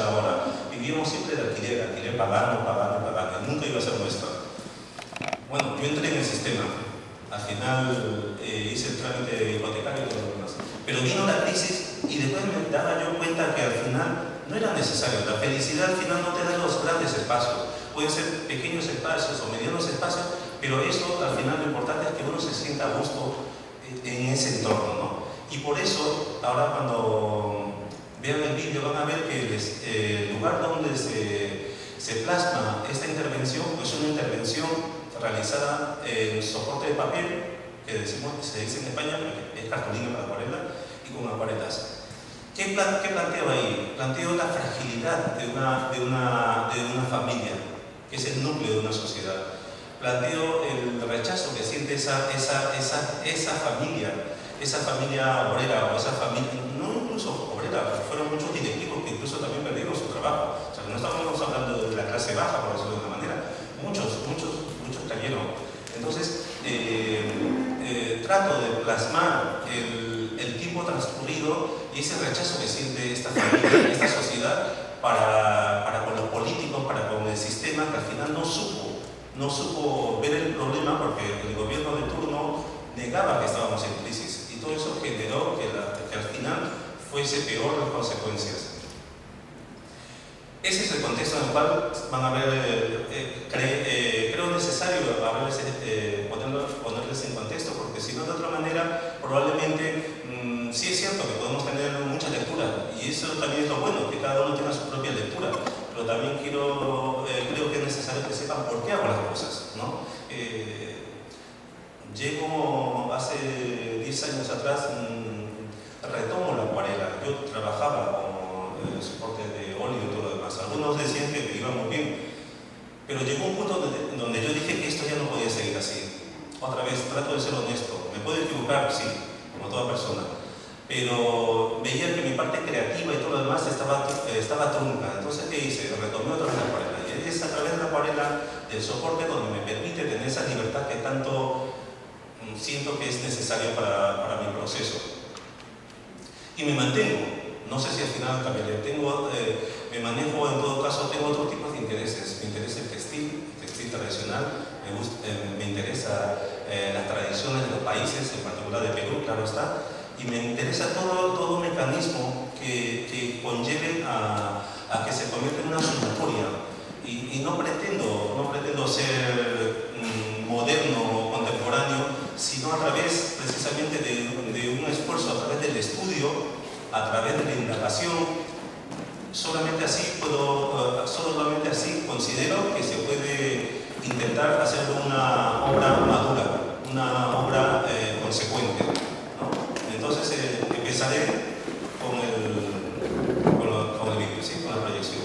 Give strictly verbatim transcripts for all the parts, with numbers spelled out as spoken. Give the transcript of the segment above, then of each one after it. ahora. Vivíamos siempre de alquiler, alquiler pagando, pagando, pagando. Nunca iba a ser nuestra. Bueno, yo entré en el sistema. Al final eh, hice el trámite hipotecario y todo lo demás. Pero vino la crisis y después me daba yo cuenta que al final no era necesario. La felicidad al final no te da los grandes espacios. Pueden ser pequeños espacios o medianos espacios, pero eso al final lo importante es que uno se sienta a gusto en ese entorno, ¿no? Y por eso, ahora cuando vean el vídeo van a ver que el eh, lugar donde se, se plasma esta intervención es pues una intervención realizada en soporte de papel, que decimos, se dice en España, es cartulina para acuarela y con acuarelas. ¿Qué, plan, ¿Qué planteo ahí? Planteo la fragilidad de una, de, una, de una familia, que es el núcleo de una sociedad. Planteo el rechazo que siente esa, esa, esa, esa familia, esa familia obrera o esa familia, no incluso obrera, fueron muchos directivos que incluso también perdieron su trabajo. O sea, no estamos hablando de la clase baja, por decirlo de una manera. Muchos, muchos, muchos cayeron. Entonces, eh, eh, trato de plasmar el, el tiempo transcurrido y ese rechazo que siente esta familia, esta sociedad, para, para con los políticos, para con el sistema, que al final no supo. No supo ver el problema porque el gobierno de turno negaba que estábamos en crisis y todo eso generó que, la, que al final fuese peor las consecuencias. Ese es el contexto en el cual van a ver, eh, eh, cre, eh, creo necesario veces, eh, ponerlo, ponerles en contexto, porque si no de otra manera probablemente mmm, sí es cierto que podemos tener mucha lectura y eso también es lo bueno, que cada uno tenga su propia lectura, pero también quiero, eh, creo que es necesario que sepan por qué hago las cosas, ¿no? Eh, llego hace diez años atrás, mmm, retomo la acuarela. Yo trabajaba con eh, soporte de óleo y todo lo demás. Algunos decían que me iba muy bien, pero llegó un punto donde, donde yo dije que esto ya no podía seguir así. Otra vez, trato de ser honesto. Me puedo equivocar, sí, como toda persona, pero veía que mi parte creativa y todo lo demás estaba, estaba trunca. Entonces, ¿qué hice? Retomé otra vez la acuarela. Y es a través de la acuarela, del soporte, donde me permite tener esa libertad que tanto siento que es necesaria para, para mi proceso. Y me mantengo. No sé si al final cambiaré. Tengo, eh, me manejo, en todo caso, tengo otros tipos de intereses. Me interesa el textil, el textil tradicional. Me, gusta, eh, me interesa eh, las tradiciones de los países, en particular de Perú, claro está. Y me interesa todo, todo mecanismo que, que conlleve a, a que se convierta en una sumatoria. Y, y no, pretendo, no pretendo ser mm, moderno o contemporáneo, sino a través precisamente de, de un esfuerzo, a través del estudio, a través de la indagación. Solamente así, puedo, solamente así considero que se puede intentar hacer una obra madura, una obra eh, consecuente. Entonces eh, empezaré con el, con lo, con el vídeo, ¿sí? Con la proyección.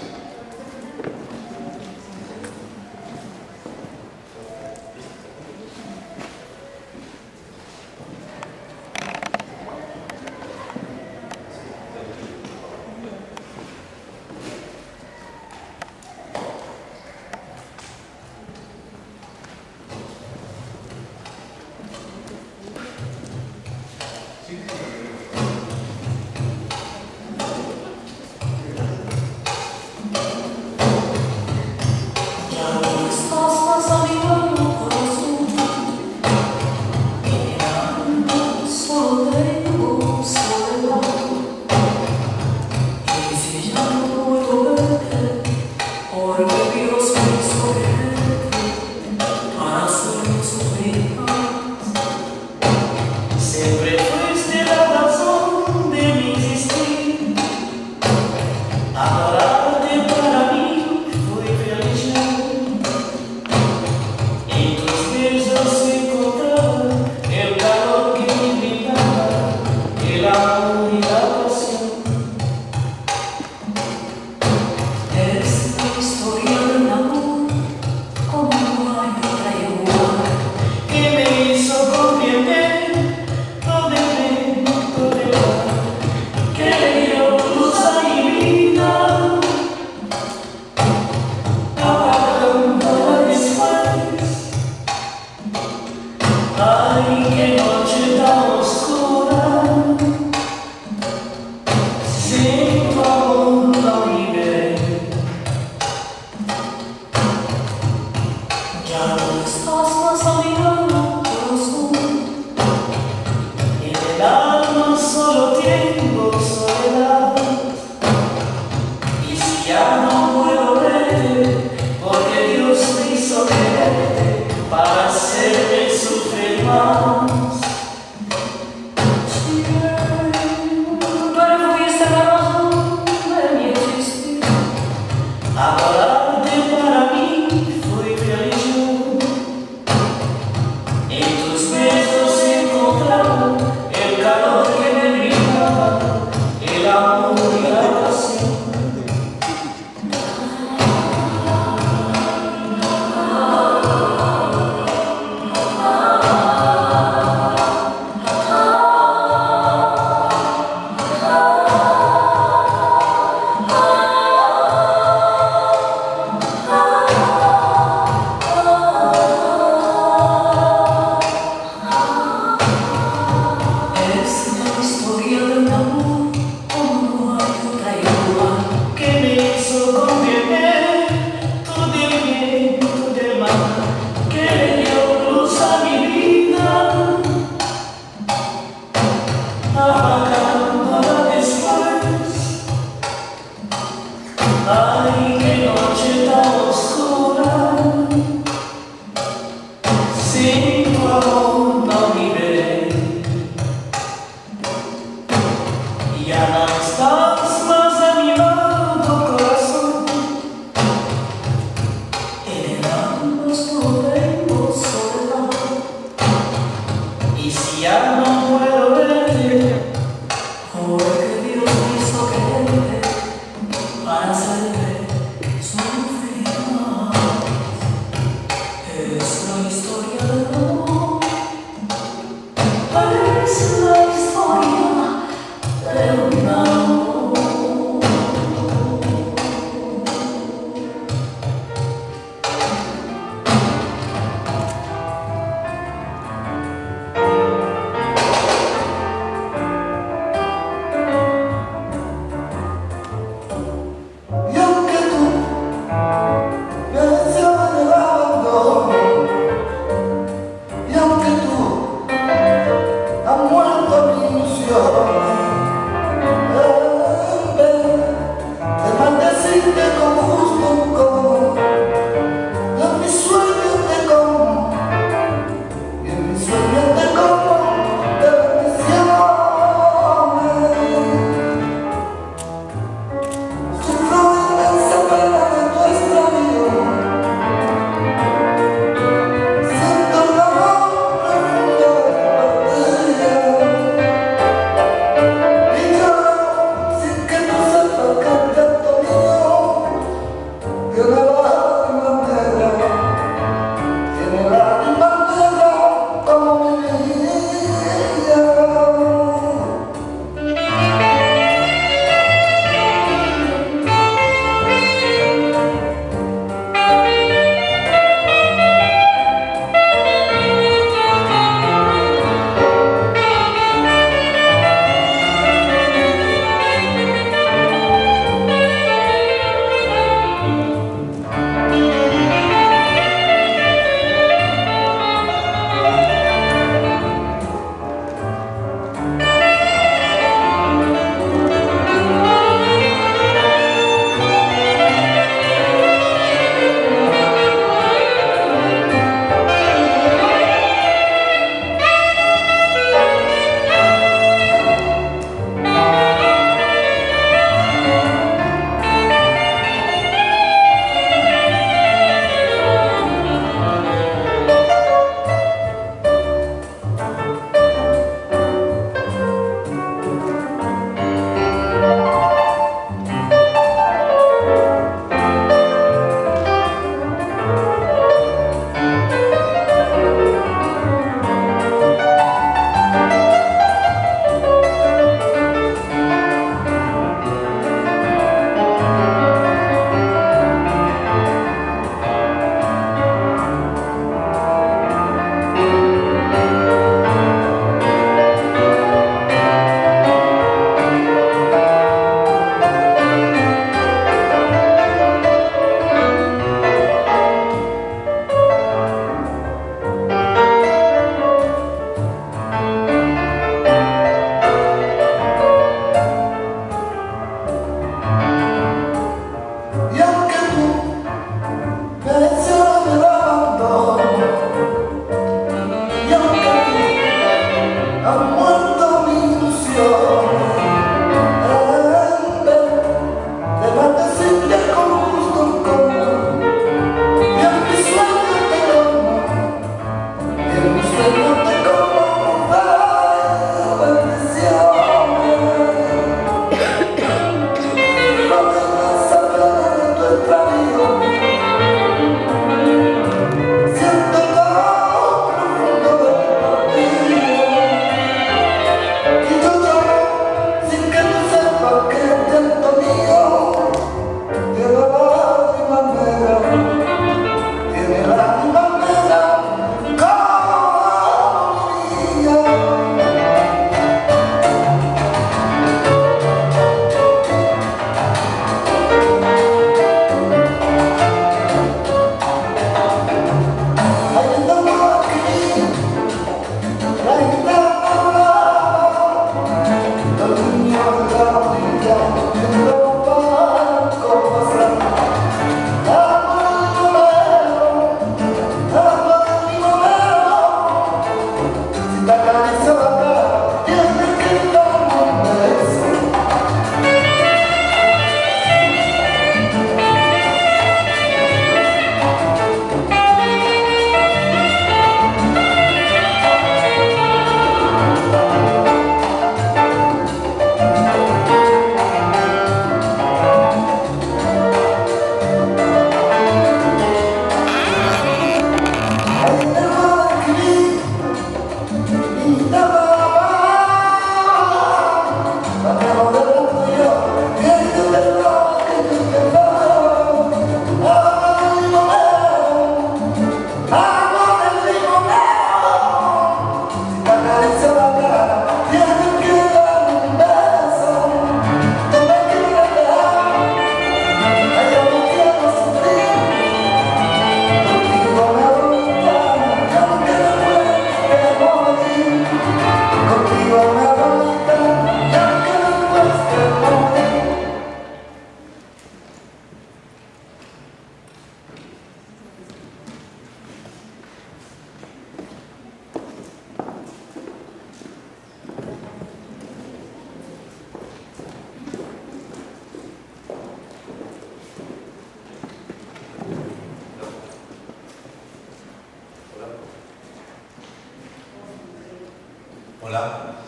Hola.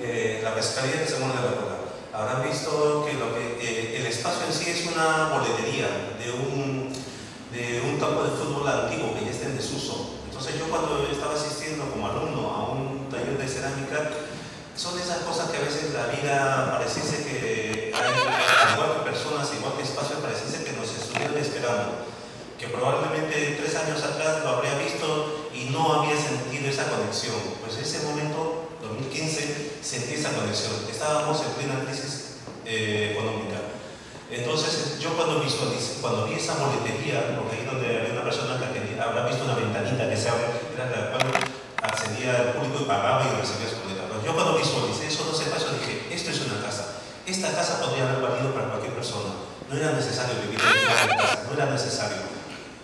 Eh, la pescaría del Segundo de la Cola. Habrán visto que, lo que eh, el espacio en sí es una boletería de un, de un campo de fútbol antiguo que ya está en desuso. Entonces yo cuando estaba asistiendo como alumno a un taller de cerámica, son esas cosas que a veces la vida pareciese que hay, igual que personas, igual que espacios, pareciese que nos estuvieran esperando. Que probablemente tres años atrás lo habría visto y no había sentido esa conexión. Pues en ese momento, dos mil quince, sentí esa conexión. Estábamos en plena crisis eh, económica. Entonces yo cuando visualicé, cuando vi esa boletería, porque ahí donde había una persona que tenía, habrá visto una ventanita que se abre, era la cual accedía al público y pagaba y recibía su boleto. Yo cuando visualicé eso, no sé, paso, dije, esto es una casa. Esta casa podría haber valido para cualquier persona. No era necesario vivir en una casa, no era necesario.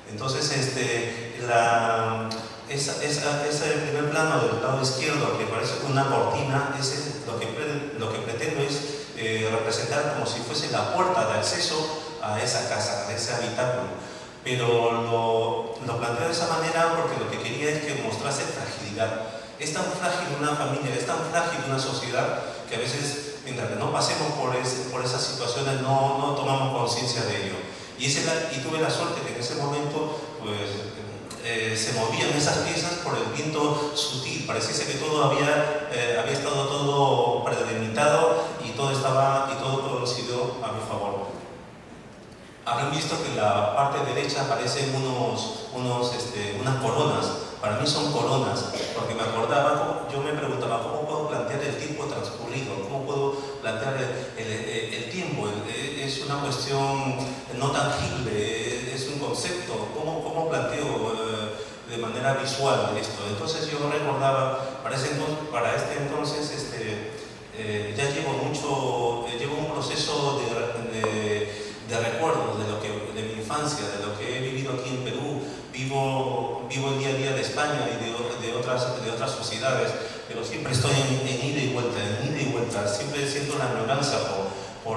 Entonces, este, la, esa, esa, ese primer plano del lado izquierdo, que parece una cortina, ese, lo, que, lo que pretendo es eh, representar como si fuese la puerta de acceso a esa casa, a ese habitáculo. Pero lo, lo planteo de esa manera porque lo que quería es que mostrase fragilidad. Es tan frágil una familia, es tan frágil una sociedad que a veces, mientras que no pasemos por, ese, por esas situaciones, no, no tomamos conciencia de ello. Y, ese, y tuve la suerte que en ese momento pues, eh, se movían esas piezas por el viento sutil. Parecía que todo había, eh, había estado todo prelimitado y todo estaba y todo producido a mi favor. Habrán visto que en la parte derecha aparecen unos, unos, este, unas coronas. Para mí son coronas, porque me acordaba, yo me preguntaba cómo puedo plantear el tiempo transcurrido, cómo puedo plantear el, el, el tiempo, es una cuestión no tangible, es un concepto, cómo, cómo planteo de manera visual esto. Entonces yo recordaba, para, ese entonces, para este entonces este, eh, ya llevo mucho, eh, llevo un proceso de, de, de recuerdos de, lo que, de mi infancia, de lo que he vivido aquí en Perú. Vivo, vivo el día a día de España y de, de, otras, de otras sociedades, pero siempre estoy en, en ida y vuelta, en ida y vuelta, siempre siento una añoranza por,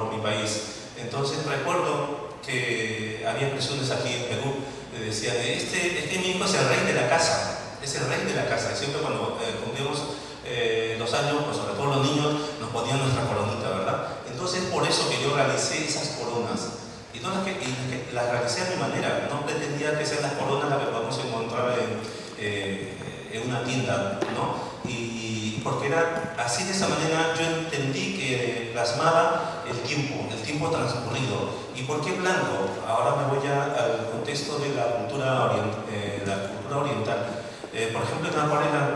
por mi país. Entonces recuerdo que había personas aquí en Perú que decían, este, este mismo es el rey de la casa, es el rey de la casa. Y siempre cuando eh, cumplíamos eh, los años, pues sobre todo los niños, nos ponían nuestra coronita, ¿verdad? Entonces por eso que yo realicé esas coronas. Y las, que, y las realicé a mi manera, no pretendía que sean las coronas las que podemos encontrar en, eh, en una tienda, ¿no? Y porque era así, de esa manera yo entendí que plasmaba el tiempo, el tiempo transcurrido. ¿Y por qué blanco? Ahora me voy a, al contexto de la cultura, orient, eh, la cultura oriental. Eh, por ejemplo, en la acuarela,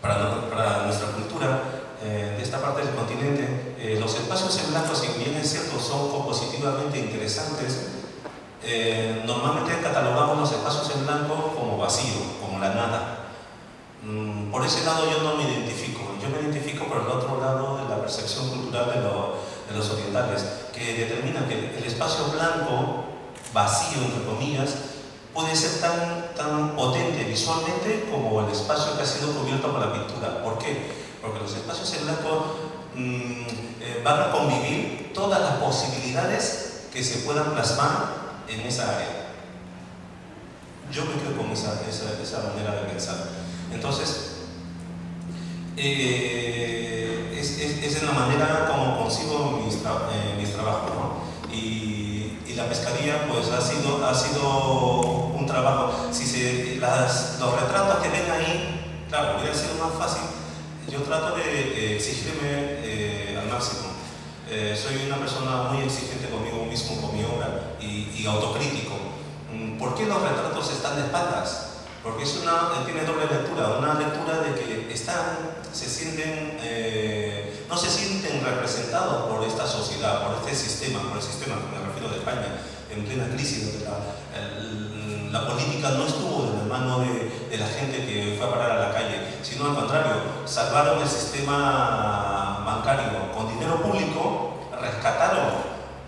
para, para nuestra cultura, eh, de esta parte del continente, Eh, los espacios en blanco, si bien es cierto, son compositivamente interesantes, eh, normalmente catalogamos los espacios en blanco como vacío, como la nada. Mm, por ese lado yo no me identifico, yo me identifico por el otro lado de la percepción cultural de, lo, de los orientales, que determinan que el espacio blanco, vacío entre comillas, puede ser tan, tan potente visualmente como el espacio que ha sido cubierto por la pintura. ¿Por qué? Porque los espacios en blanco Mm, eh, van a convivir todas las posibilidades que se puedan plasmar en esa área. Yo me quedo con esa, esa, esa manera de pensar. Entonces, eh, es, es, es de la manera como concibo mis, tra eh, mis trabajos, ¿no? Y, y la pescaría pues ha sido, ha sido un trabajo. Si se, las, los retratos que ven ahí, claro, hubiera sido más fácil. Yo trato de eh, exigirme eh, al máximo. Eh, soy una persona muy exigente conmigo mismo, con mi obra, y, y autocrítico. ¿Por qué los retratos están de patas? Porque es una, tiene doble lectura. Una lectura de que están, se sienten, eh, no se sienten representados por esta sociedad, por este sistema, por el sistema, me refiero de España, en plena crisis, donde la, la política no estuvo en la mano de, de la gente que fue a parar a la calle, sino al contrario, salvaron el sistema bancario con dinero público, rescataron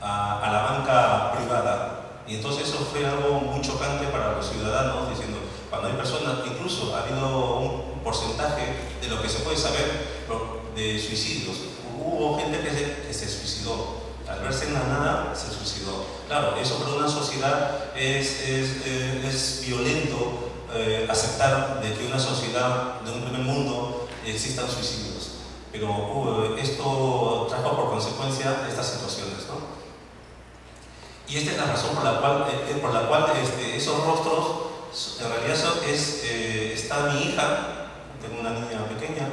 a, a la banca privada. Y entonces eso fue algo muy chocante para los ciudadanos, diciendo, cuando hay personas, incluso ha habido un porcentaje de lo que se puede saber de suicidios. Hubo gente que se, que se suicidó. Al verse en la nada, se suicidó. Claro, eso para una sociedad es, es, es, es violento. Eh, aceptar de que una sociedad de un primer mundo existan suicidios. Pero uh, esto trajo por consecuencia estas situaciones, ¿no? Y esta es la razón por la cual, eh, por la cual este, esos rostros, en realidad es, eh, está mi hija, tengo una niña pequeña,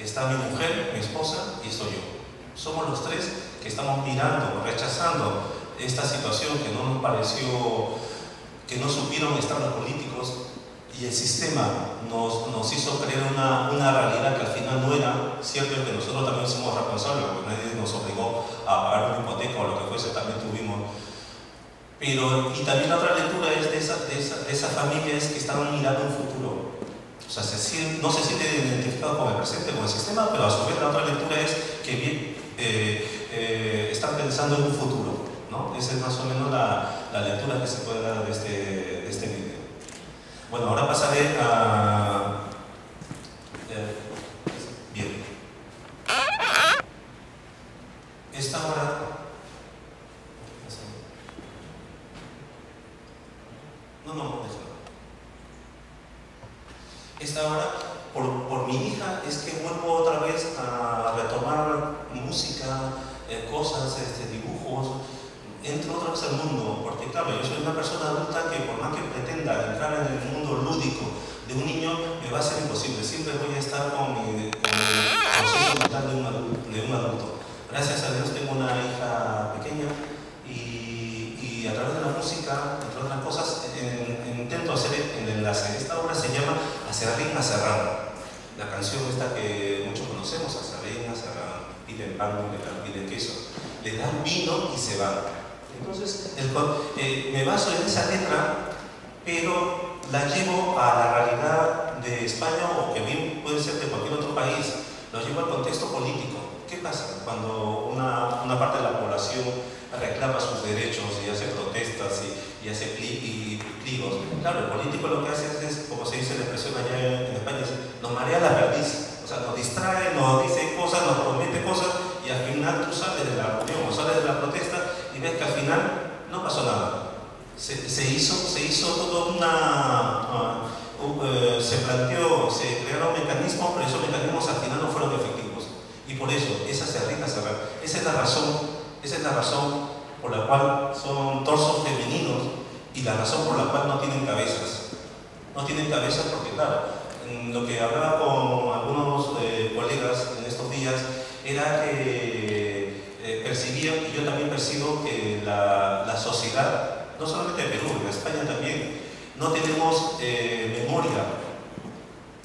está mi mujer, mi esposa y soy yo. Somos los tres que estamos mirando, rechazando esta situación que no nos pareció, que no supieron estar los políticos, y el sistema nos, nos hizo creer una, una realidad que al final no era cierto, y que nosotros también somos responsables, porque nadie nos obligó a pagar una hipoteca o lo que fuese, también tuvimos. Pero, y también la otra lectura es de esas de esa, de esa familias que están mirando un futuro. O sea, se, no se sienten identificados con el presente, con el sistema, pero a su vez la otra lectura es que eh, eh, están pensando en un futuro, ¿no? Esa es más o menos la, la lectura que se puede dar de este, de este vídeo. Bueno, ahora pasaré a... Eh, bien. Esta obra... No, no, déjame. Esta obra, por, por mi hija, es que vuelvo otra vez a retomar música, eh, cosas, este, dibujos... Entro otra vez al mundo, porque claro, yo soy una persona adulta que por más que pretenda entrar en el mundo lúdico de un niño, me va a ser imposible. Siempre voy a estar con mi proceso mental de un adulto, de un adulto. Gracias a Dios tengo una hija pequeña y, y a través de la música, entre otras cosas, en, intento hacer el enlace. Esta obra se llama Aserrín, aserrán. La canción esta que muchos conocemos, Aserrín, aserrán, piden pan, piden queso, le dan vino y se van. Entonces, el, eh, me baso en esa letra, pero la llevo a la realidad de España, o que bien puede ser de cualquier otro país, lo llevo al contexto político. ¿Qué pasa cuando una, una parte de la población reclama sus derechos y hace protestas y, y hace pliegos? Claro, el político lo que hace es, es como se dice la expresión allá en, en España, es, nos marea la perdiz, o sea, nos distrae, nos dice cosas, nos promete cosas, y al final tú sales de la reunión o sales de la protesta y ves que al final no pasó nada. Se, se, hizo, se hizo toda una... Uh, uh, se planteó, se crearon mecanismos, pero esos mecanismos al final no fueron efectivos. Y por eso, esa se arriesga a cerrar. Esa es la razón, esa es la razón por la cual son torsos femeninos y la razón por la cual no tienen cabezas. No tienen cabezas porque, claro, lo que hablaba con algunos eh, colegas en estos días era que... percibían, y yo también percibo que la, la sociedad, no solamente en Perú, en España también, no tenemos eh, memoria,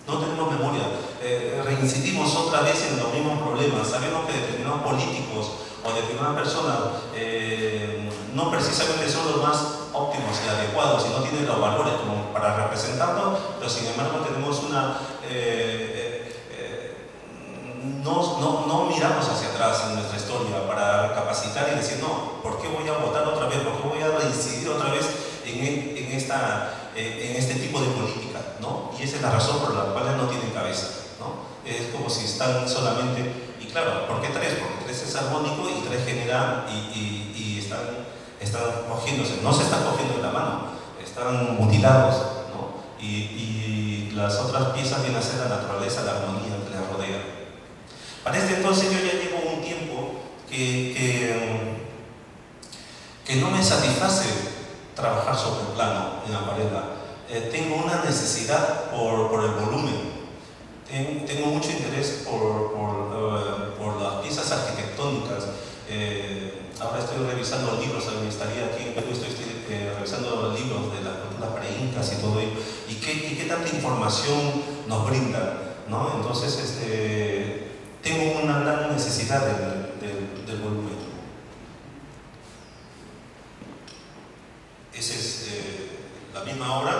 no tenemos memoria, eh, reincidimos otra vez en los mismos problemas. Sabemos que determinados políticos o determinadas personas eh, no precisamente son los más óptimos y adecuados y no tienen los valores como para representarlos, pero sin embargo tenemos una... Eh, No, no, no miramos hacia atrás en nuestra historia para recapacitar y decir, no, ¿por qué voy a votar otra vez? ¿Por qué voy a reincidir otra vez en, en, esta, en este tipo de política? ¿No? Y esa es la razón por la cual no tienen cabeza, ¿no? Es como si están solamente... Y claro, ¿por qué tres? Porque tres es armónico y tres genera y, y, y están, están cogiéndose, no se están cogiendo en la mano, están mutilados, ¿no? Y, y las otras piezas vienen a ser la naturaleza, la armonía que les rodea. Para este entonces yo ya llevo un tiempo que, que, que no me satisface trabajar sobre el plano en la acuarela. Eh, tengo una necesidad por, por el volumen. Ten, tengo mucho interés por, por, por las piezas arquitectónicas. Eh, ahora estoy revisando libros, estaría aquí en Perú, estoy, estoy eh, revisando libros de las culturas preincas y todo ello. ¿Y qué, y qué tanta información nos brinda, ¿no? Entonces, este... tengo una gran necesidad del, del, del volumen. Esa es eh, la misma obra,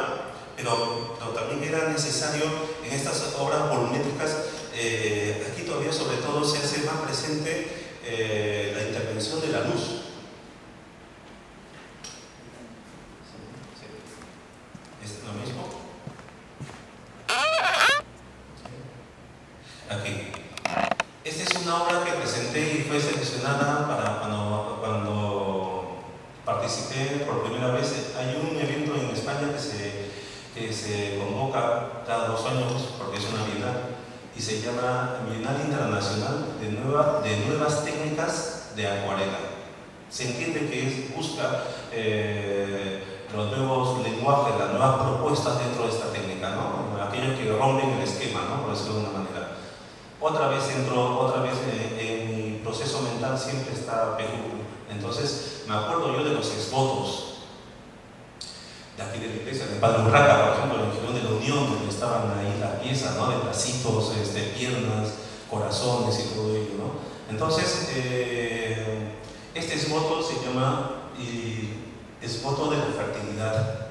pero, pero también era necesario en estas obras volumétricas, eh, aquí todavía sobre todo se hace más presente eh, la intervención de la luz. ¿Es lo mismo? Aquí. Esta es una obra que presenté y fue seleccionada para cuando, cuando participé por primera vez. Hay un evento en España que se, que se convoca cada dos años, porque es una bienal, y y se llama Bienal Internacional de, Nueva, de Nuevas Técnicas de Acuarela. Se entiende que es, busca eh, los nuevos lenguajes, las nuevas propuestas dentro de esta técnica, ¿no? Aquellos que rompen el esquema, ¿no? Por decirlo de una manera. Otra vez entro, otra vez en, en mi proceso mental siempre está Perú. Entonces me acuerdo yo de los exvotos de aquí de la iglesia, de Padre Urraca, por ejemplo, el Girón de la Unión, donde estaban ahí las piezas, ¿no? De bracitos, este, piernas, corazones y todo ello, ¿no? Entonces, eh, este esboto se llama eh, esboto de la fertilidad,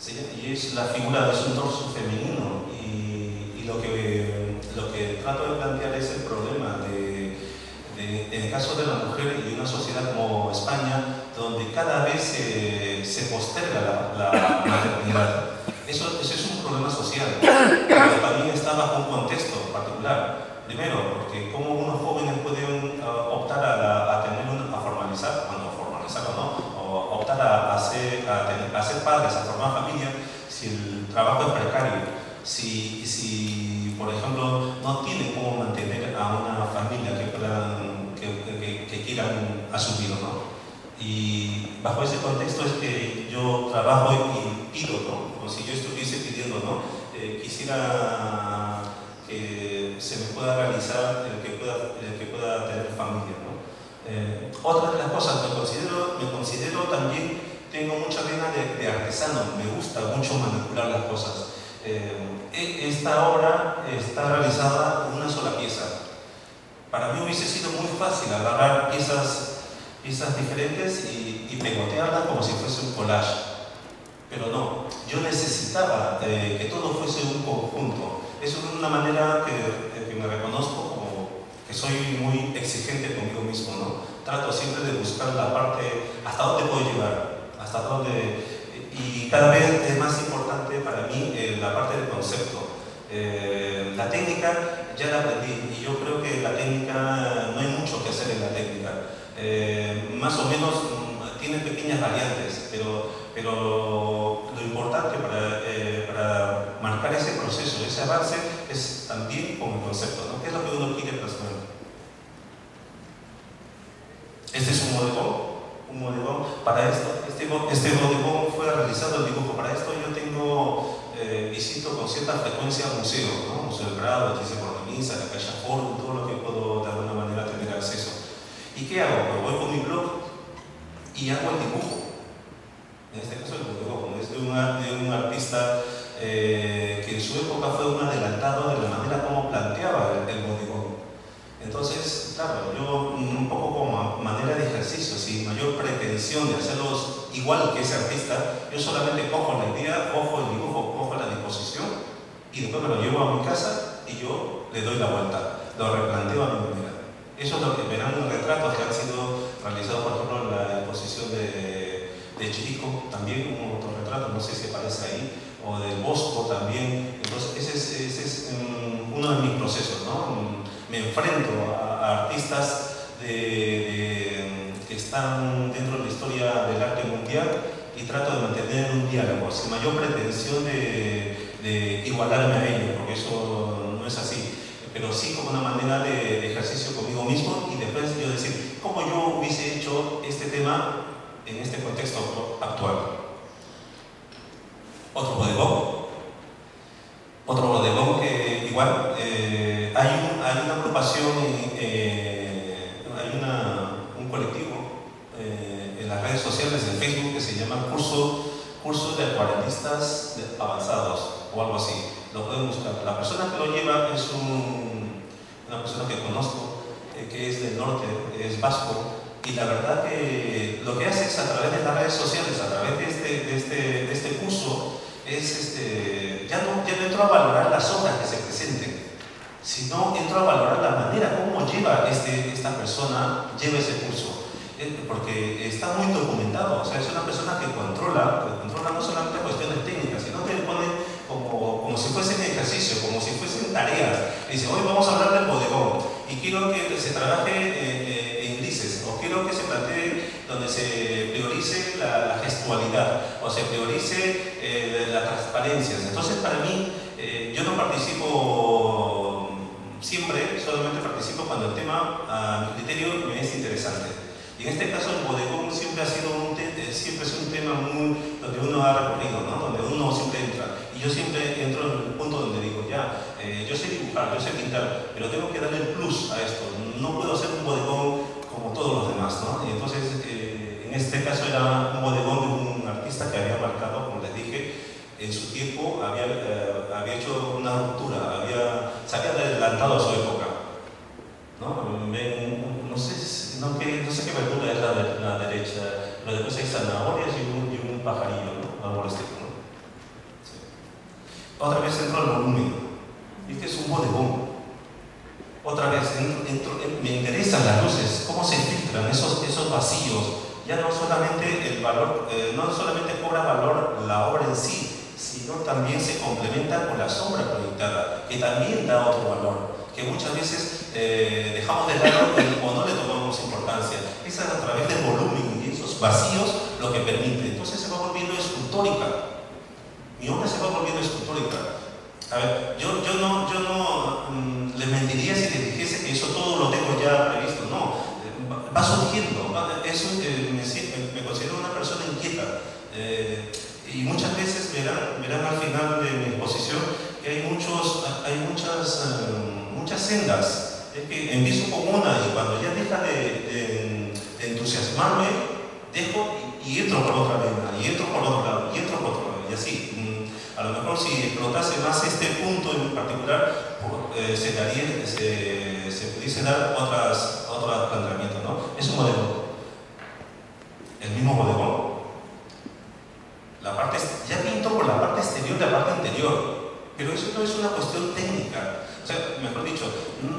¿sí? Y es la figura, es un torso femenino, y, y lo, que, lo que trato de plantear es el problema de, de, en el caso de la mujer y una sociedad como España, donde cada vez se, se posterga la, la maternidad. Eso, eso es un problema social, pero también está bajo un contexto particular. Primero, porque cómo unos jóvenes pueden uh, optar a, la, a, tener una, a formalizar, bueno, formalizar o no, o optar a, a, ser, a, tener, a ser padres, a formar familia, si el trabajo es precario, si, si por ejemplo, no tienen cómo mantener a una familia que, plan, que, que, que quieran asumir, ¿no? Y bajo ese contexto es que yo trabajo y pido, ¿no? Como si yo estuviese pidiendo, ¿no? Eh, quisiera que se me pueda realizar, el que pueda, el que pueda tener familia, ¿no? Eh, otra de las cosas, me considero, me considero también, tengo mucha vena de, de artesano, me gusta mucho manipular las cosas. Eh, esta obra está realizada con una sola pieza. Para mí hubiese sido muy fácil agarrar piezas piezas diferentes y, y pegotearlas como si fuese un collage, pero no, yo necesitaba eh, que todo fuese un conjunto. Eso es una manera que, que me reconozco como que soy muy exigente conmigo mismo, ¿no? Trato siempre de buscar la parte, hasta dónde puedo llegar, hasta dónde, y cada vez es más importante para mí eh, la parte del concepto. Eh, la técnica ya la aprendí, y yo creo que la técnica, no hay mucho que hacer en la técnica. Eh, más o menos tienen pequeñas variantes, pero, pero lo importante para, eh, para marcar ese proceso, ese avance, es también con el concepto, ¿no? ¿Qué es lo que uno quiere plasmar? Este es un bodegón, un bodegón para esto. Este, este bodegón fue realizado el dibujo. Para esto yo tengo, eh, visito con cierta frecuencia museos, ¿no? Museo del Prado, aquí se organiza, la calle Forum, todo lo que puedo de alguna manera tener acceso. ¿Y qué hago? Me voy con mi blog y hago el dibujo. En este caso el dibujo es de, una, de un artista eh, que en su época fue un adelantado de la manera como planteaba el bodegón. Entonces, claro, yo un poco como manera de ejercicio, sin mayor pretensión de hacerlos igual que ese artista, yo solamente cojo la idea, cojo el dibujo, cojo la disposición y después me lo llevo a mi casa y yo le doy la vuelta, lo replanteo a mi manera. Eso es lo que verán los retratos que han sido realizados, por ejemplo, en la exposición de, de Chirico, también un otro retrato, no sé si aparece ahí, o del Bosco también. Entonces, ese es, ese es um, uno de mis procesos, ¿no? Me enfrento a, a artistas de, de, que están dentro de la historia del arte mundial y trato de mantener un diálogo, sin mayor pretensión de, de igualarme a ellos, porque eso no es así. Pero sí como una manera de, de ejercicio conmigo mismo, y después yo decir, ¿cómo yo hubiese hecho este tema en este contexto actual? Otro bodegón. Otro bodegón que igual, eh, hay, un, hay una agrupación, eh, hay una, un colectivo eh, en las redes sociales, en Facebook, que se llama Curso, Curso de Acuarelistas Avanzados, o algo así. Lo pueden buscar. La persona que lo lleva es un, una persona que conozco, eh, que es del norte, es vasco, y la verdad que lo que hace es a través de las redes sociales, a través de este, de este, de este curso, es este, ya, no, ya no entro a valorar las obras que se presenten, sino entro a valorar la manera como lleva este, esta persona, lleva ese curso. Porque está muy documentado, o sea, es una persona que controla, que controla no solamente cuestiones técnicas, sino que pone como, como si fuesen ejercicio, como si fuesen tareas. Y dice, hoy vamos a hablar del bodegón, y quiero que se trabaje eh, eh, en lices, o quiero que se plantee donde se priorice la, la gestualidad, o se priorice eh, las transparencias. Entonces, para mí, eh, yo no participo siempre solamente participo cuando el tema a mi criterio me es interesante. Y en este caso el bodegón siempre ha sido un, siempre es un tema muy, donde uno ha recorrido, ¿no? Donde uno siempre entra. Y yo siempre entro en el punto donde digo, ya, eh, yo sé dibujar, yo sé pintar, pero tengo que darle el plus a esto. No puedo hacer un bodegón como todos los demás, ¿no? Y entonces, eh, en este caso era un bodegón de un artista que había marcado, como les dije, en su tiempo había, eh, había hecho una ruptura, había, se había adelantado a su época, ¿no? Me, no sé si No, que, no sé qué verdura es la, de, la derecha, pero después hay zanahorias y un, y un pajarillo, ¿no? Algo así, ¿no? Sí. Otra vez entro al volumen. Este es un bodegón. Otra vez entro, me interesan las luces, cómo se filtran esos, esos vacíos. Ya no solamente, el valor, eh, no solamente cobra valor la obra en sí, sino también se complementa con la sombra proyectada, que también da otro valor, que muchas veces eh, dejamos de lado o no le tomamos importancia. Es a través del volumen y esos vacíos lo que permite. Entonces se va volviendo escultórica. Mi obra se va volviendo escultórica. A ver, yo, yo no, yo no mmm, les mentiría si les dijese que eso todo lo tengo ya previsto. No, va, va surgiendo. Va, eso, eh, me, me considero una persona inquieta. Eh, y muchas veces verán, verán al final de mi exposición que hay, muchos, hay muchas... Eh, muchas sendas, es que empiezo con una y cuando ya deja de, de, de entusiasmarme, dejo y, y entro por otra vena, y entro por otro lado, y entro por otro lado, y así. A lo mejor si explotase más este punto en particular, eh, se, daría, se, se pudiese dar otras, otros planteamientos, ¿no? Es un modelo, el mismo modelo. La parte, ya pinto por la parte exterior de la parte interior, pero eso no es una cuestión técnica. O sea, mejor dicho,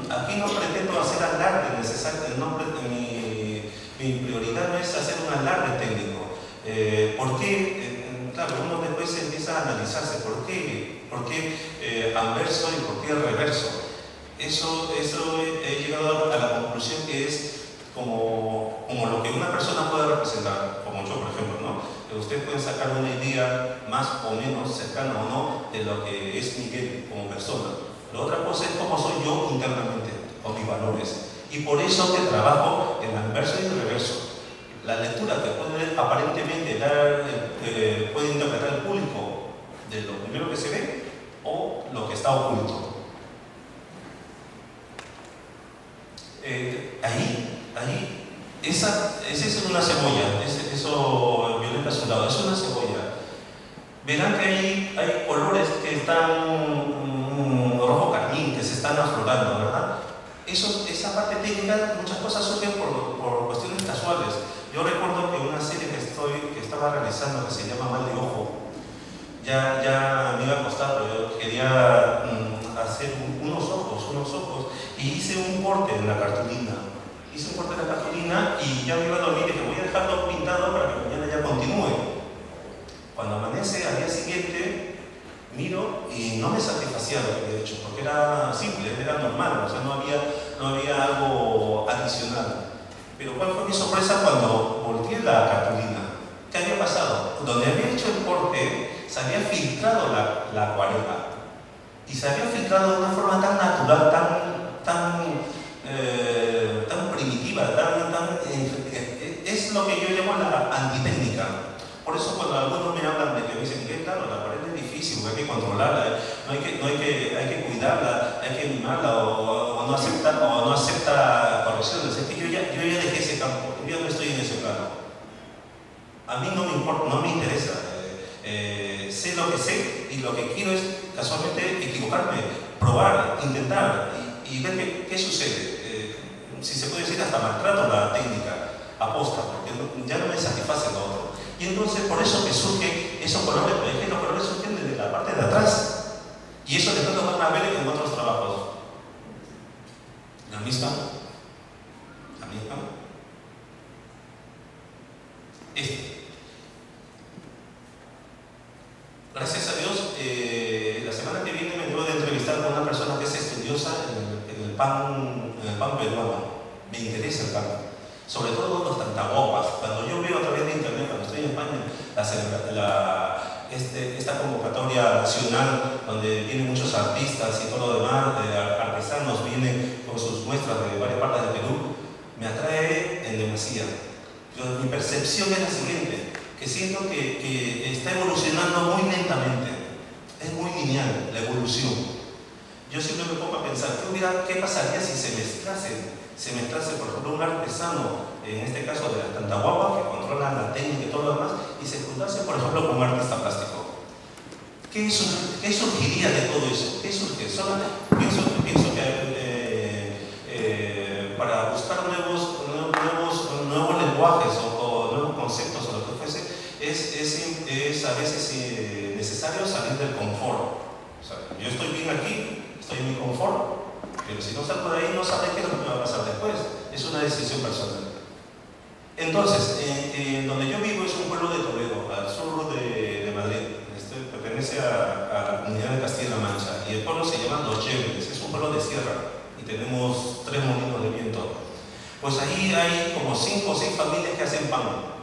aquí no pretendo hacer alarde necesario, no, mi, mi prioridad no es hacer un alarde técnico. Eh, ¿Por qué? Eh, claro, uno después empieza a analizarse por qué, por qué eh, anverso y por qué reverso. Eso, eso he, he llegado a la conclusión que es como, como lo que una persona puede representar, como yo, por ejemplo, ¿no? Usted puede sacar una idea más o menos cercana o no de lo que es Miguel como persona. La otra cosa es cómo soy yo internamente, con mis valores. Y por eso que trabajo en anverso y el reverso. La lectura que puede aparentemente dar, eh, puede interpretar el público de lo primero que se ve o lo que está oculto. Eh, ahí, ahí, esa, esa es una cebolla, es, eso violeta es un lado, es una cebolla. Verán que ahí hay colores que están... rojo carmín, que se están aflorando, ¿verdad? Eso, esa parte técnica, muchas cosas surgen por, por cuestiones casuales. Yo recuerdo que una serie que, estoy, que estaba realizando, que se llama Mal de Ojo, ya, ya me iba a costar, pero yo quería mm, hacer un, unos ojos, unos ojos, y hice un corte en la cartulina. Hice un corte en la cartulina y ya me iba a dormir y dije, voy a dejarlo pintado para que mañana ya continúe. Cuando amanece, al día siguiente, miro y no me satisfacía lo que había hecho, porque era simple, era normal, o sea, no había, no había algo adicional. Pero ¿cuál fue mi sorpresa cuando volteé la cartulina? ¿Qué había pasado? Donde había hecho el corte, se había filtrado la, la acuarela. Y se había filtrado de una forma tan natural, tan, tan, eh, tan primitiva, tan, tan, eh, es lo que yo llamo la antitécnica. Por eso cuando algunos me hablan de que me dicen que claro, la acuarela es difícil, hay que controlarla, no hay que, no hay que, hay que cuidarla, hay que mimarla o, o no aceptar o no acepta correcciones. Es que yo ya, yo ya dejé ese campo, yo ya no estoy en ese plano. A mí no me importa, no me interesa. Eh, eh, sé lo que sé y lo que quiero es casualmente equivocarme, probar, intentar y, y ver qué, qué sucede. Eh, si se puede decir hasta maltrato la técnica, aposta, porque no, ya no me satisface lo otro. Y entonces por eso que surgen esos colores, pero es que los colores surgen desde la parte de atrás. Y eso después lo van a ver en otros trabajos. La misma. La misma. Este. Gracias a Dios, eh, la semana que viene me tuve de entrevistar con una persona que es estudiosa en el, en el, pan, en el pan peruano. Me interesa el pan. Sobre todo los tantaguapas. Cuando yo veo a través de internet, cuando estoy en España, la, la, este, esta convocatoria nacional donde vienen muchos artistas y todo lo demás, eh, artesanos vienen con sus muestras de varias partes del Perú, me atrae en demasía. Yo, mi percepción es la siguiente, que siento que, que está evolucionando muy lentamente, es muy lineal la evolución. Yo siempre me pongo a pensar, ¿qué pasaría si se mezclasen? Se mezclase, por ejemplo, un artesano, en este caso de la Tantahuapa, que controla la técnica y todo lo demás, y se juntase, por ejemplo, con un artista plástico. ¿Qué, sur ¿Qué surgiría de todo eso? ¿Qué surge? Solo pienso, pienso que eh, eh, para buscar nuevos, nuevos, nuevos lenguajes o, o nuevos conceptos o lo que fuese, es, es, es a veces eh, necesario salir del confort. O sea, yo estoy bien aquí, estoy en mi confort, pero si no salgo de ahí no sabré qué es lo que va a pasar después. Es una decisión personal. Entonces, eh, eh, donde yo vivo es un pueblo de Toledo, al sur de, de Madrid. Este pertenece a, a la comunidad de Castilla-La Mancha y el pueblo se llama Los Chéveres. Es un pueblo de sierra y tenemos tres molinos de viento. Pues ahí hay como cinco o seis familias que hacen pan.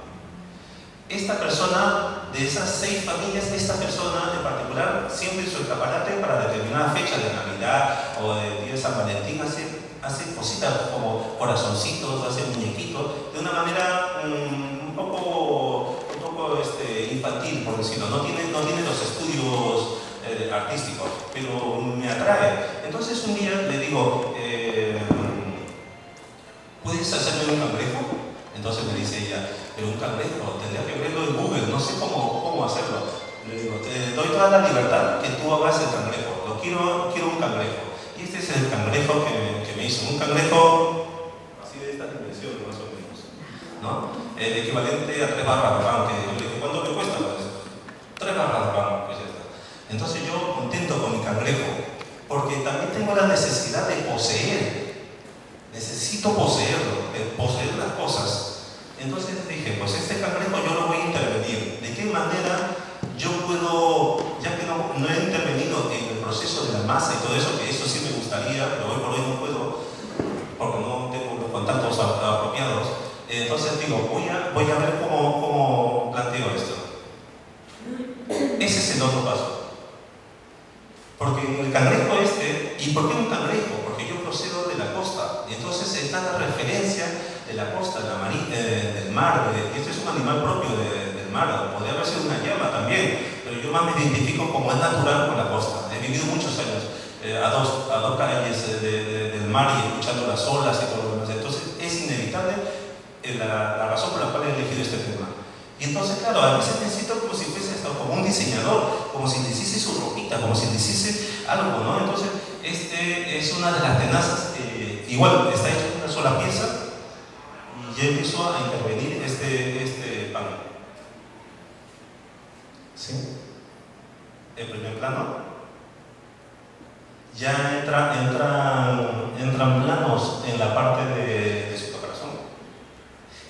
Esta persona, de esas seis familias, esta persona en particular, siempre su escaparate para determinada fecha de Navidad o de día de San Valentín hace, hace cositas como corazoncitos, hace muñequitos, de una manera um, un poco, un poco este, infantil, por decirlo. No tiene, no tiene los estudios eh, artísticos, pero me atrae. Entonces un día le digo, eh, ¿puedes hacerme un cangrejo? Entonces me dice ella, pero un cangrejo, tendría que verlo en Google, no sé cómo, cómo hacerlo. Le digo, te doy toda la libertad que tú hagas el cangrejo, lo quiero, quiero un cangrejo. Y este es el cangrejo que, que me hizo, un cangrejo así de esta dimensión, más o menos, ¿no? El equivalente a tres barras de pan, que yo le digo, ¿cuánto me cuesta? Pues, tres barras de pan, pues ya está. Entonces yo contento con mi cangrejo, porque también tengo la necesidad de poseer. Necesito poseerlo, poseer las cosas. Entonces dije, pues este cangrejo yo no voy a intervenir. ¿De qué manera yo puedo, ya que no, no he intervenido en el proceso de la masa y todo eso, que eso sí me gustaría, pero hoy por hoy no puedo, porque no tengo los contactos apropiados? Entonces digo, voy a, voy a ver cómo, cómo planteo esto. Ese es el otro paso. Porque el cangrejo este, ¿y por qué un cangrejo? Porque yo procedo de la costa, y entonces está la referencia de la costa, de la marí, eh, del mar, de, este es un animal propio de, del mar, podría haber sido una llama también, pero yo más me identifico como es natural con la costa. He vivido muchos años eh, a, dos, a dos calles de, de, del mar y escuchando las olas y todo lo demás, entonces es inevitable eh, la, la razón por la cual he elegido este tema. Y entonces, claro, a veces necesito como si fuese esto, como un diseñador, como si le hiciese su ropita, como si le hiciese algo, ¿no? Entonces, este es una de las tenazas, eh, igual está hecho en una sola pieza, y ya empezó a intervenir este, este plano. ¿Sí? El primer plano. Ya entra, entran, entran planos en la parte de, de su corazón.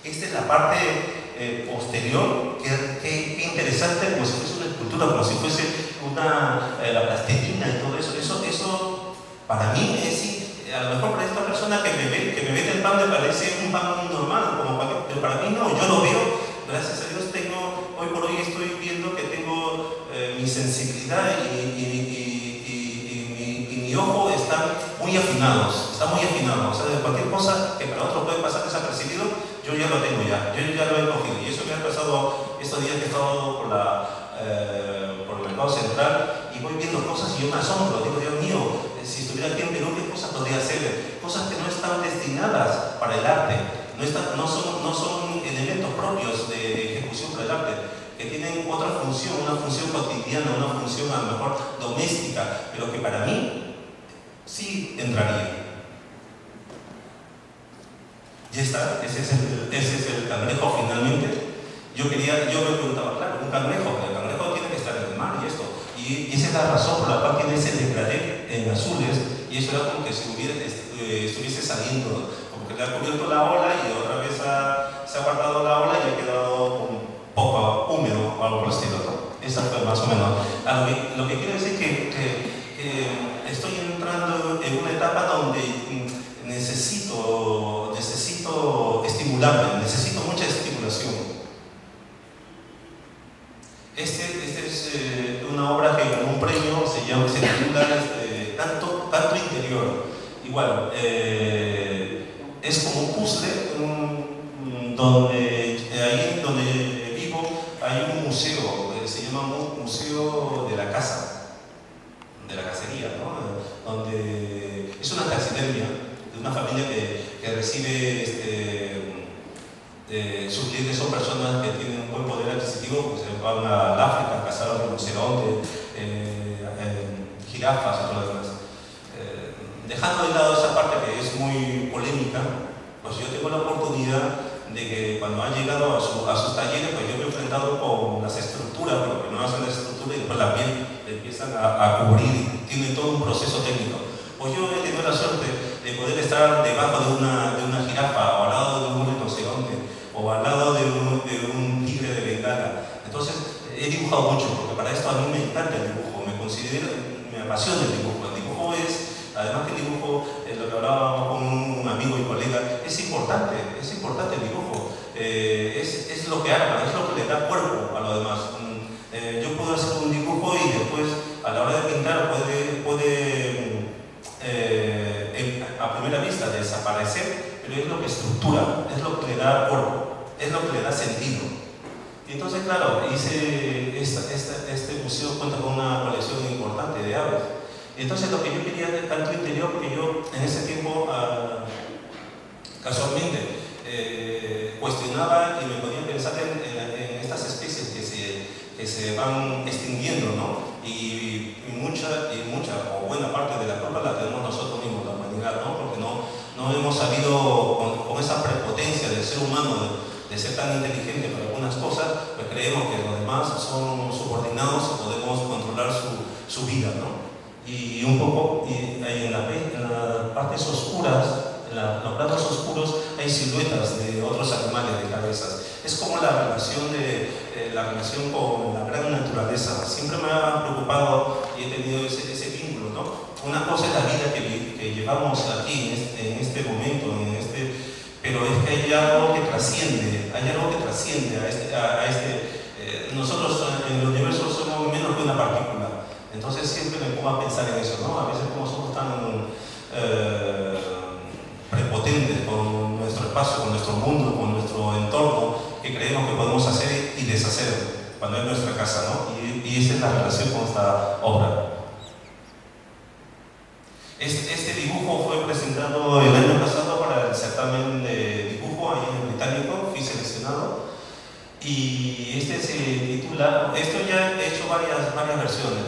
Esta es la parte Eh, posterior, que, que, que interesante, como si fuese una escultura, como si fuese una, eh, la plastilina y todo eso. Eso, eso para mí es, eh, a lo mejor para esta persona que me ve, que me mete el pan me parece un pan normal, como para, pero para mí no, yo lo veo, gracias a Dios tengo, hoy por hoy estoy viendo que tengo eh, mi sensibilidad y, y, y, y, y, y, y mi ojo están muy afinados, están muy afinados, o sea, de cualquier cosa que para otro puede pasar desapercibido, yo ya lo tengo ya, yo ya lo he cogido. Y eso me ha pasado estos días que he estado por, la, eh, por el mercado central y voy viendo cosas y yo me asombro, digo, Dios mío, si estuviera aquí en Perú, ¿qué cosas podría hacer? Cosas que no están destinadas para el arte, no, están, no, son, no son elementos propios de ejecución para el arte, que tienen otra función, una función cotidiana, una función a lo mejor doméstica, pero que para mí sí entraría. Ya está, ese es el, ese es el cangrejo finalmente. Yo quería, yo me preguntaba, claro, un cangrejo, pero el cangrejo tiene que estar en el mar y esto. Y, y esa es la razón por la cual tiene ese degradé en azules, y eso era como que si hubiera, eh, estuviese saliendo, como que le ha cubierto la ola y otra vez ha, se ha guardado la ola y ha quedado un poco húmedo o algo por el estilo. Esa fue más o menos. Lo que, lo que quiero decir es que, que, que estoy entrando en una etapa donde necesito. Necesito estimularme, necesito mucha estimulación. Este, este es eh, es como un puzzle, un, donde ahí donde vivo hay un museo, se llama Museo de la Casa, de la Cacería, ¿no? Donde es una taxidermia de una familia que, que recibe este, eh, sus clientes son personas que tienen un buen poder adquisitivo, que se van a África, cazaron rinocerontes, eh, eh, jirafas y todo lo demás. Dejando de lado esa parte que es muy polémica, pues yo tengo la oportunidad de que cuando han llegado a, su, a sus talleres, pues yo me he enfrentado con las estructuras, porque no hacen la estructura y después la piel empiezan a, a cubrir, tienen todo un proceso técnico. Pues yo he tenido la suerte de poder estar debajo de una, de una jirafa, o al lado de un rinoceronte, o al lado de un, de un tigre de bengala. Entonces he dibujado mucho, porque para esto a mí me encanta el dibujo, me considero, me apasiona el dibujo. El dibujo es... Además que el dibujo, eh, lo que hablábamos con un amigo y colega, es importante, es importante el dibujo, eh, es, es lo que arma, es lo que le da cuerpo a lo demás. Mm, eh, yo puedo hacer un dibujo y después, a la hora de pintar, puede, puede eh, a primera vista desaparecer, pero es lo que estructura, es lo que le da cuerpo, es lo que le da sentido. Y entonces, claro, hice esta, esta, este museo cuenta con una colección importante de aves. Entonces lo que yo quería de Tanto Interior, porque yo en ese tiempo ah, casualmente eh, cuestionaba y me ponía a pensar en, en, en estas especies que se, que se van extinguiendo, ¿no? Y, y, mucha, y mucha o buena parte de la culpa la tenemos nosotros mismos, la humanidad, ¿no? Porque no, no hemos sabido con, con esa prepotencia del ser humano de, de ser tan inteligente para algunas cosas, pues creemos que los demás son subordinados o podemos controlar su, su vida, ¿no? Y un poco y en, la, en las partes oscuras, en la, los platos oscuros, hay siluetas de otros animales de cabezas. Es como la relación, de, eh, la relación con la gran naturaleza. Siempre me ha preocupado y he tenido ese, ese vínculo, ¿no? Una cosa es la vida que, que llevamos aquí, en este, en este momento, en este, pero es que hay algo que trasciende, hay algo que trasciende a este... A, a este eh, nosotros en el universo somos menos que una partícula. Entonces siempre me pongo a pensar en eso, ¿no? A veces como somos tan eh, prepotentes con nuestro espacio, con nuestro mundo, con nuestro entorno, que creemos que podemos hacer y deshacer cuando es nuestra casa, ¿no? Y, y esa es la relación con esta obra. Este, este dibujo fue presentado el año pasado para el certamen de dibujo ahí en el Británico, fui seleccionado. Y este se titula, esto ya he hecho varias, varias versiones.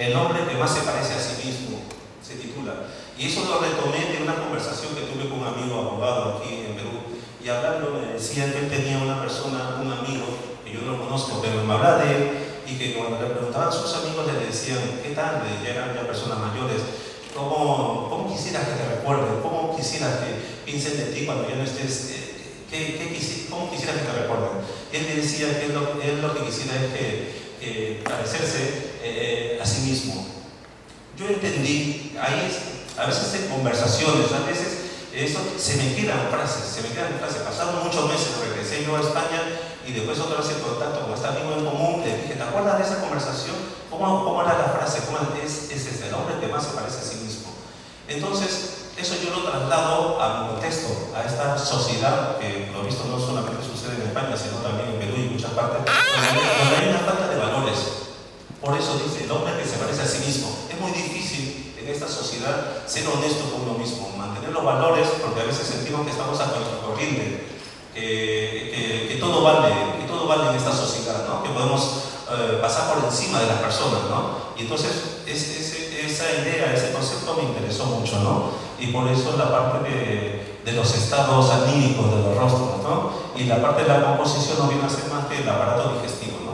El hombre que más se parece a sí mismo, se titula. Y eso lo retomé de una conversación que tuve con un amigo abogado aquí en Perú. Y hablando me decía que él tenía una persona, un amigo, que yo no lo conozco, pero me hablaba de él, y que cuando le preguntaban a sus amigos le decían, ¿qué tal? Ya eran ya personas mayores. ¿Cómo, cómo quisieras que te recuerden? ¿Cómo quisieras que piensen de ti cuando ya no estés? Eh, ¿qué, qué quisi ¿Cómo quisieras que te recuerden? Él me decía que él lo, él lo que quisiera es que... Eh, parecerse eh, a sí mismo. Yo entendí, ahí es, a veces en conversaciones, a veces eso, se me quedan frases, se me quedan frases. Pasaron muchos meses, regresé yo a España y después otra vez en contacto con este amigo en común, le dije, ¿te acuerdas de esa conversación? ¿Cómo, cómo era la frase? ¿Cómo es, es ese, el hombre que más se parece a sí mismo? Entonces, eso yo lo traslado a mi contexto, a esta sociedad que, por lo visto, no solamente sucede en España, sino también en Perú y en muchas partes, donde hay una falta de valores. Por eso dice, el hombre que se parece a sí mismo. Es muy difícil en esta sociedad ser honesto con uno mismo, mantener los valores, porque a veces sentimos que estamos a contracorriente, que, que, que todo vale, que todo vale en esta sociedad, ¿no? Que podemos eh, pasar por encima de las personas, ¿no? Y entonces es, es, esa idea, ese concepto me interesó mucho, ¿no? Y por eso la parte de, de los estados anímicos de los rostros, ¿no? Y la parte de la composición no viene a ser más que el aparato digestivo, ¿no?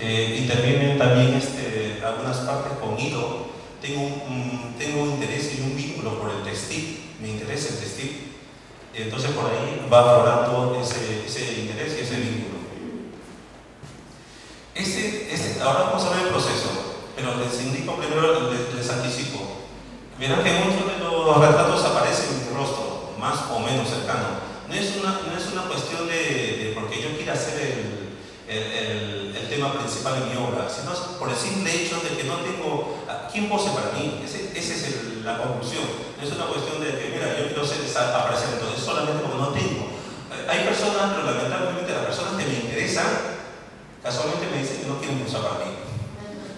Eh, intervienen también este, algunas partes con hilo. Tengo un, tengo un interés y un vínculo por el textil, me interesa el textil. Entonces por ahí va aflorando ese, ese interés y ese vínculo. Este, este, ahora vamos a ver el proceso, pero les indico primero, les, les anticipo. Verán que muchos de los retratos aparecen en mi rostro, más o menos cercano. No es una, no es una cuestión de, de porque yo quiera hacer el, el, el, el tema principal de mi obra, sino por el simple hecho de que no tengo... ¿Quién pose para mí? Ese, ese es el... la conclusión. No es una cuestión de que, mira, yo quiero ser aparecer, entonces solamente porque no tengo. Hay personas, pero lamentablemente las personas que me interesan, casualmente me dicen que no quieren usar para mí.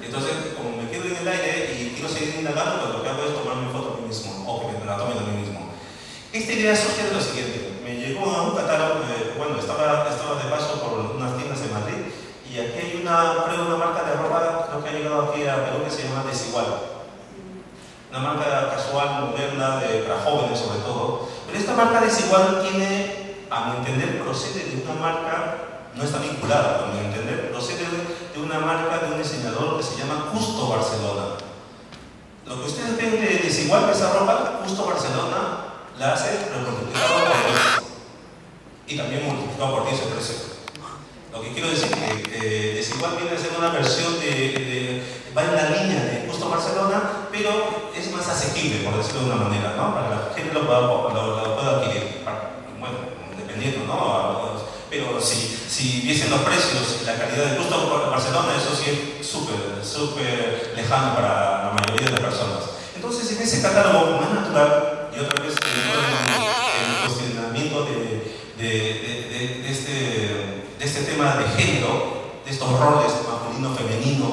Entonces, como me quedo en el aire y quiero seguir indagando, pues lo que hago es tomarme foto a mí mismo, o que me la tomen a mí mismo. Esta idea surge de lo siguiente. Me llegó a un catálogo, eh, bueno, estaba, estaba de paso por unas tiendas en Madrid, y aquí hay una, una marca de ropa, creo que ha llegado aquí a Perú, que se llama Desigual. Una marca casual, moderna, de, para jóvenes sobre todo. Pero esta marca Desigual tiene, a mi entender, procede de una marca, no está vinculada, a mi entender, procede de una marca de un diseñador que se llama Custo Barcelona. Lo que ustedes ven de Desigual, esa ropa, Custo Barcelona, la hace multiplicado por diez. Y también multiplicado por diez el precio. Lo que quiero decir es que eh, Desigual viene a ser una versión de, de, va en la línea de Custo Barcelona, pero es más asequible, por decirlo de una manera, ¿no? Para que la gente lo pueda, lo, lo pueda adquirir, para, bueno, dependiendo, ¿no? Pero si, si viesen los precios y la calidad de Custo Barcelona, eso sí es súper, súper lejano para la mayoría de las personas. Entonces, en ese catálogo más natural, y otra vez el cuestionamiento de, de, de, de, de este... de este tema de género, de estos roles masculino-femenino,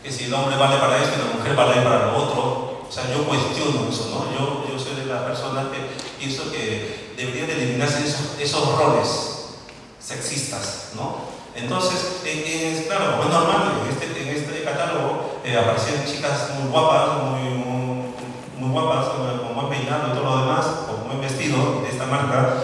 que si el hombre vale para esto y la mujer vale para lo otro, o sea, yo cuestiono eso, ¿no? Yo, yo soy de las personas que pienso que deberían de eliminarse esos, esos roles sexistas, ¿no? Entonces, es, claro, como es normal, en este, en este catálogo eh, aparecían chicas muy guapas, muy, muy, muy guapas, con buen peinado y todo lo demás, con buen vestido de esta marca,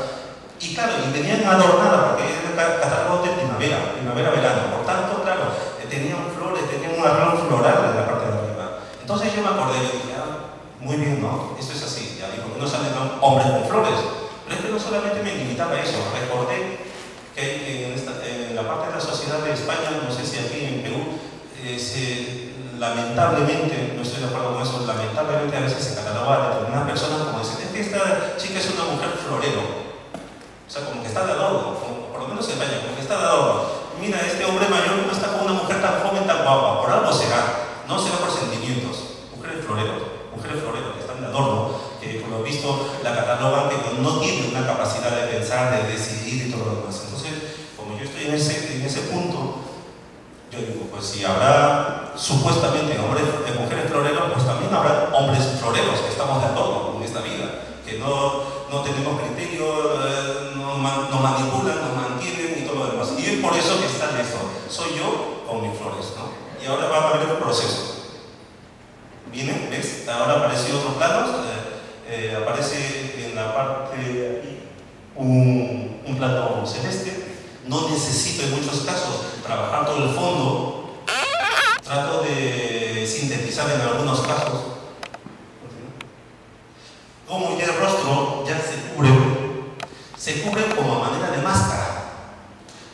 y claro, y tenían adornada, porque era el catálogo de primavera, primavera-verano, por tanto, claro, tenían flores, tenían un arreglo floral en la parte de arriba. Entonces yo me acordé, yo dije, ah, muy bien, ¿no? Esto es así, ya digo, no salen hombres con flores. Pero es que no solamente me limitaba a eso, recordé que en, esta, en la parte de la sociedad de España, no sé si aquí en Perú, eh, se, lamentablemente, no estoy de acuerdo con eso, lamentablemente a veces se cataloga a determinadas personas como decir, es que esta chica es una mujer florero. O sea, como que está de adorno, por lo menos en España, como que está de adorno. Mira, este hombre mayor no está con una mujer tan joven, tan guapa, por algo será, no será por sentimientos. Mujeres floreros, mujeres floreros que están de adorno, que por lo visto la catalogan que no tiene una capacidad de pensar, de decidir y todo lo demás. Entonces, como yo estoy en ese, en ese punto, yo digo, pues si habrá supuestamente hombres, de mujeres floreros, pues también habrá hombres floreros que estamos de adorno en esta vida, que no, no tenemos criterio. Eh, nos manipulan, nos mantienen y todo lo demás. Y es por eso que está en esto. Soy yo con mis flores, ¿no? Y ahora va a haber un proceso. ¿Vienen? ¿Ves? Ahora aparecen otros planos. Eh, eh, aparece en la parte de aquí un, un plato celeste. No necesito en muchos casos trabajar todo el fondo. Trato de sintetizar en algunos casos. Como ya el rostro ya se cubre. Se cubren como manera de máscara,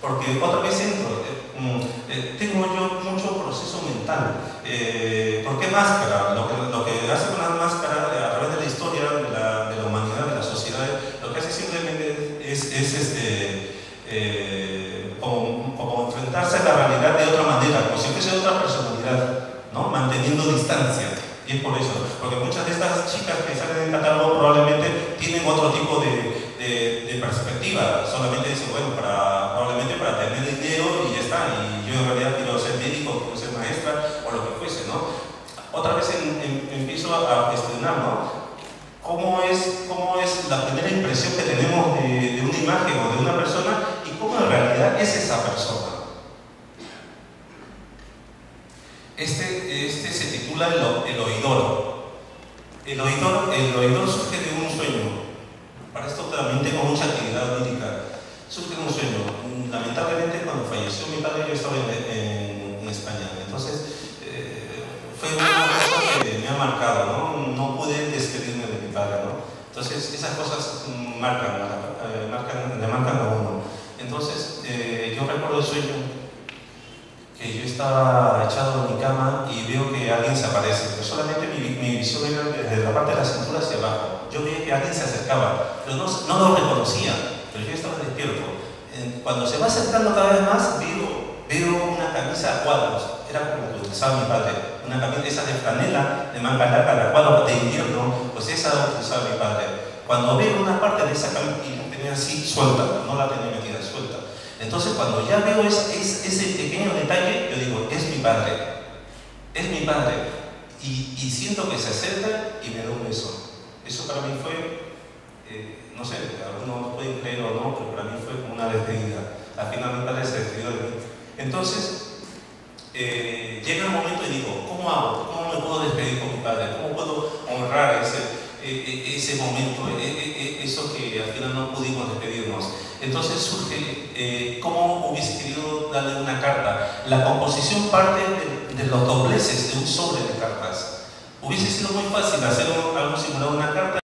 porque otra vez entro, eh, eh, tengo yo mucho proceso mental. Eh, ¿Por qué máscara? Lo que, lo que hace con las máscaras a través de la historia, de la, de la humanidad, de la sociedad, lo que hace simplemente es, es este, eh, como, como enfrentarse a la realidad de otra manera, como si fuese otra personalidad, ¿no? Manteniendo distancia. Y es por eso, porque muchas de estas chicas que salen del catálogo probablemente tienen otro tipo de De, de perspectiva, solamente dice, bueno, para, probablemente para tener dinero y ya está, y yo en realidad quiero ser médico, quiero ser maestra o lo que fuese, ¿no? Otra vez en, en, empiezo a cuestionar, ¿no? ¿Cómo es, cómo es la primera impresión que tenemos de, de una imagen o de una persona y cómo en realidad es esa persona? Este, este se titula El, el oidor. El oidor. El oidor surge de un sueño. Para esto también tengo mucha actividad lírica. Surge un sueño. Lamentablemente, cuando falleció mi padre, yo estaba en, en, en España. Entonces, eh, fue una cosa que me ha marcado, ¿no? No pude despedirme de mi padre, ¿no? Entonces, esas cosas marcan, eh, marcan, le marcan a uno. Entonces, eh, yo recuerdo el sueño que yo estaba echado en mi cama y veo que alguien se aparece. Pero solamente mi, mi visión era desde la parte de la cintura hacia abajo. Yo veía que alguien se acercaba, pero no, no lo reconocía, pero yo estaba despierto. Cuando se va acercando cada vez más, veo, veo una camisa a cuadros. era como cruzado mi padre, una camisa esa de franela de manga larga, la cual de invierno, pues esa era cruzado mi padre. Cuando veo una parte de esa camisa la tenía así suelta, no la tenía metida, suelta. Entonces cuando ya veo es, es, ese pequeño detalle, yo digo, es mi padre, es mi padre. Y, y siento que se acerca y me da un beso. Eso para mí fue, eh, no sé, algunos pueden creer o no, pero para mí fue como una despedida. Al final mi padre se despidió de mí. Entonces, eh, llega el momento y digo, ¿cómo hago? ¿Cómo me puedo despedir con mi padre? ¿Cómo puedo honrar ese, eh, ese momento, eh, eh, eso que al final no pudimos despedirnos? Entonces surge, eh, ¿cómo hubiese querido darle una carta? La composición parte de, de los dobleces de un sobre de cartas. Hubiese sido muy fácil hacer algo similar a una carta.